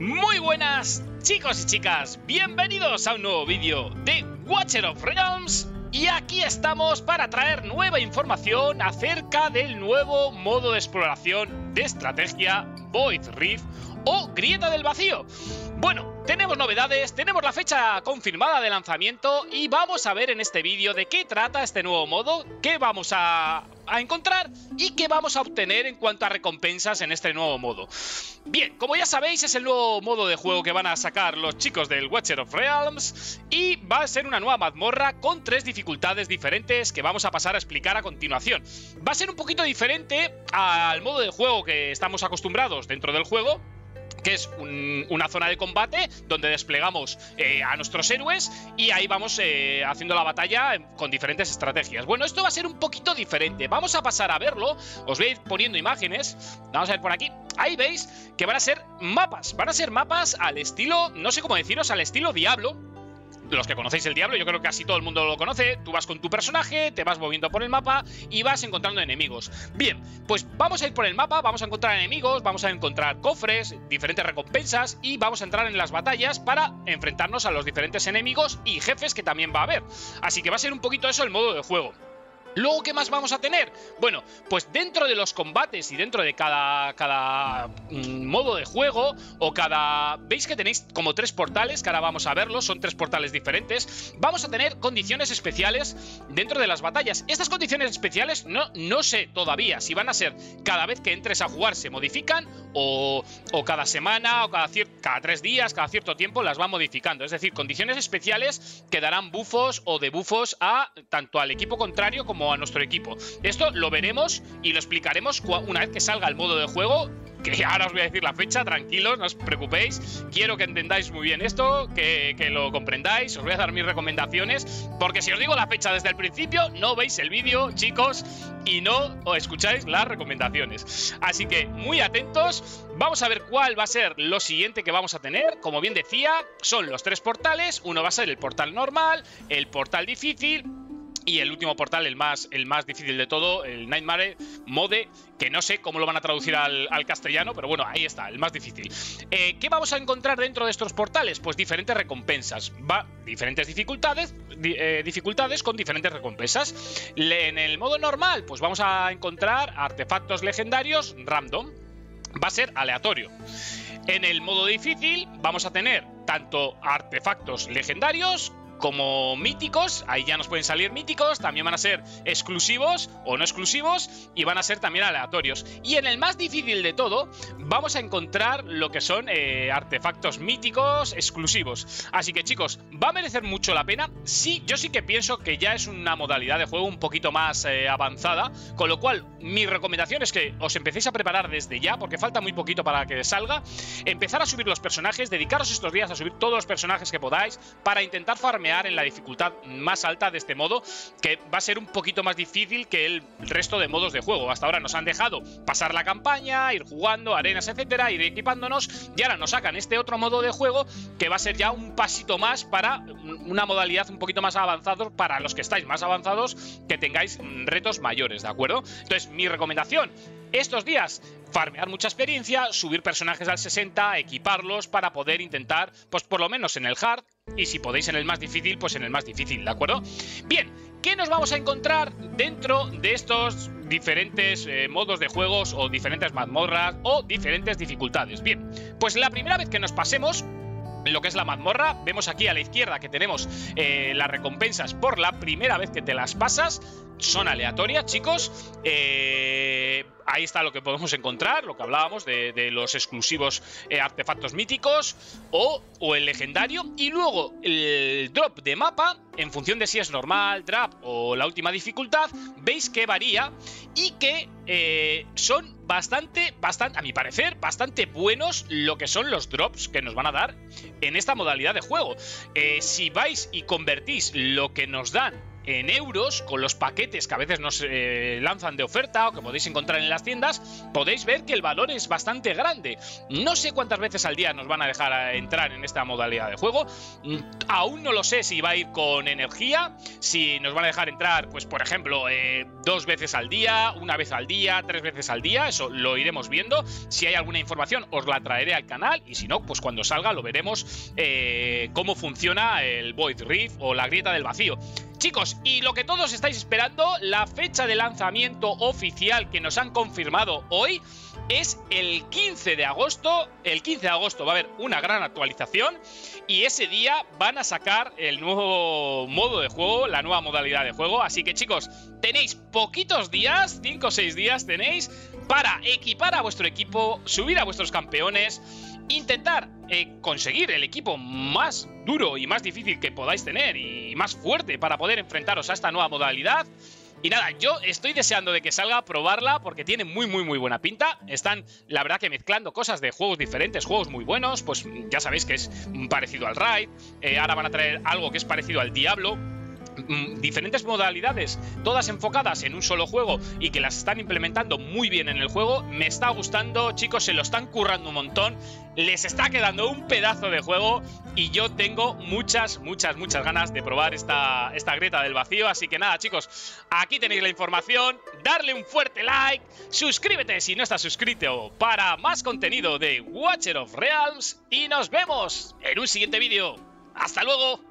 Muy buenas chicos y chicas, bienvenidos a un nuevo vídeo de Watcher of Realms. Y aquí estamos para traer nueva información acerca del nuevo modo de exploración de estrategia Void Rift o Grieta del Vacío. Bueno, tenemos novedades, tenemos la fecha confirmada de lanzamiento y vamos a ver en este vídeo de qué trata este nuevo modo, qué vamos a encontrar y qué vamos a obtener en cuanto a recompensas en este nuevo modo. Bien, como ya sabéis, es el nuevo modo de juego que van a sacar los chicos del Watcher of Realms y va a ser una nueva mazmorra con tres dificultades diferentes que vamos a pasar a explicar a continuación. Va a ser un poquito diferente al modo de juego que estamos acostumbrados dentro del juego, que es una zona de combate donde desplegamos a nuestros héroes y ahí vamos haciendo la batalla con diferentes estrategias. Bueno, esto va a ser un poquito diferente. Vamos a pasar a verlo. Os voy a ir poniendo imágenes. Vamos a ver por aquí. Ahí veis que van a ser mapas. Van a ser mapas al estilo, no sé cómo deciros, al estilo Diablo. Los que conocéis el Diablo, yo creo que casi todo el mundo lo conoce. Tú vas con tu personaje, te vas moviendo por el mapa y vas encontrando enemigos. Bien, pues vamos a ir por el mapa, vamos a encontrar enemigos, vamos a encontrar cofres, diferentes recompensas y vamos a entrar en las batallas para enfrentarnos a los diferentes enemigos y jefes que también va a haber. Así que va a ser un poquito eso el modo de juego. ¿Luego qué más vamos a tener? Bueno, pues dentro de los combates y dentro de cada modo de juego o cada... Veis que tenéis como tres portales, que ahora vamos a verlos, son tres portales diferentes. Vamos a tener condiciones especiales dentro de las batallas. Estas condiciones especiales no sé todavía si van a ser cada vez que entres a jugar se modifican o cada semana o cada 3 días, cada cierto tiempo las van modificando. Es decir, condiciones especiales que darán bufos o debuffos a tanto al equipo contrario como a nuestro equipo. Esto lo veremos y lo explicaremos una vez que salga el modo de juego, que ahora os voy a decir la fecha, tranquilos, no os preocupéis. Quiero que entendáis muy bien esto, que lo comprendáis, os voy a dar mis recomendaciones, porque si os digo la fecha desde el principio, no veis el vídeo, chicos, y no os escucháis las recomendaciones. Así que muy atentos, vamos a ver cuál va a ser lo siguiente que vamos a tener. Como bien decía, son los tres portales, uno va a ser el portal normal, el portal difícil, y el último portal, el más difícil de todo, el Nightmare Mode, que no sé cómo lo van a traducir al castellano, pero bueno, ahí está, el más difícil. ¿Qué vamos a encontrar dentro de estos portales? Pues diferentes recompensas, diferentes dificultades, dificultades con diferentes recompensas. En el modo normal, pues vamos a encontrar artefactos legendarios random, va a ser aleatorio. En el modo difícil vamos a tener tanto artefactos legendarios como míticos, ahí ya nos pueden salir míticos, también van a ser exclusivos o no exclusivos y van a ser también aleatorios. Y en el más difícil de todo vamos a encontrar lo que son artefactos míticos exclusivos. Así que chicos, va a merecer mucho la pena. Sí, yo sí que pienso que ya es una modalidad de juego un poquito más avanzada, con lo cual mi recomendación es que os empecéis a preparar desde ya, porque falta muy poquito para que salga. Empezar a subir los personajes, dedicaros estos días a subir todos los personajes que podáis para intentar farmear en la dificultad más alta de este modo, que va a ser un poquito más difícil que el resto de modos de juego. Hasta ahora nos han dejado pasar la campaña, ir jugando, arenas, etcétera, ir equipándonos, y ahora nos sacan este otro modo de juego que va a ser ya un pasito más para una modalidad un poquito más avanzada para los que estáis más avanzados, que tengáis retos mayores, ¿de acuerdo? Entonces, mi recomendación estos días, farmear mucha experiencia, subir personajes al 60, equiparlos para poder intentar, pues por lo menos en el hard, y si podéis en el más difícil, pues en el más difícil, ¿de acuerdo? Bien, ¿qué nos vamos a encontrar dentro de estos diferentes modos de juegos o diferentes mazmorras o diferentes dificultades? Bien, pues la primera vez que nos pasemos lo que es la mazmorra, vemos aquí a la izquierda que tenemos las recompensas por la primera vez que te las pasas. Son aleatorias, chicos. Ahí está lo que podemos encontrar, lo que hablábamos de los exclusivos artefactos míticos o el legendario. Y luego el drop de mapa, en función de si es normal, trap o la última dificultad, veis que varía y que son bastante, a mi parecer, bastante buenos lo que son los drops que nos van a dar en esta modalidad de juego. Si vais y convertís lo que nos dan en euros, con los paquetes que a veces nos lanzan de oferta o que podéis encontrar en las tiendas, podéis ver que el valor es bastante grande. No sé cuántas veces al día nos van a dejar entrar en esta modalidad de juego. Aún no lo sé si va a ir con energía, si nos van a dejar entrar, pues por ejemplo, 2 veces al día, 1 vez al día, 3 veces al día. Eso lo iremos viendo. Si hay alguna información os la traeré al canal, y si no, pues cuando salga lo veremos cómo funciona el Void Rift o la Grieta del Vacío. Chicos, y lo que todos estáis esperando, la fecha de lanzamiento oficial que nos han confirmado hoy es el 15 de agosto. El 15 de agosto va a haber una gran actualización y ese día van a sacar el nuevo modo de juego, la nueva modalidad de juego. Así que chicos, tenéis poquitos días, 5 o 6 días tenéis para equipar a vuestro equipo, subir a vuestros campeones, intentar conseguir el equipo más duro y más difícil que podáis tener y más fuerte para poder enfrentaros a esta nueva modalidad. Y nada, yo estoy deseando de que salga a probarla porque tiene muy buena pinta. Están, la verdad, que mezclando cosas de juegos diferentes, juegos muy buenos. Pues ya sabéis que es parecido al Raid, ahora van a traer algo que es parecido al Diablo. Diferentes modalidades, todas enfocadas en un solo juego y que las están implementando muy bien en el juego. Me está gustando, chicos, se lo están currando un montón, les está quedando un pedazo de juego y yo tengo muchas ganas de probar esta Grieta del Vacío. Así que nada, chicos, aquí tenéis la información, darle un fuerte like, suscríbete si no estás suscrito para más contenido de Watcher of Realms y nos vemos en un siguiente vídeo. ¡Hasta luego!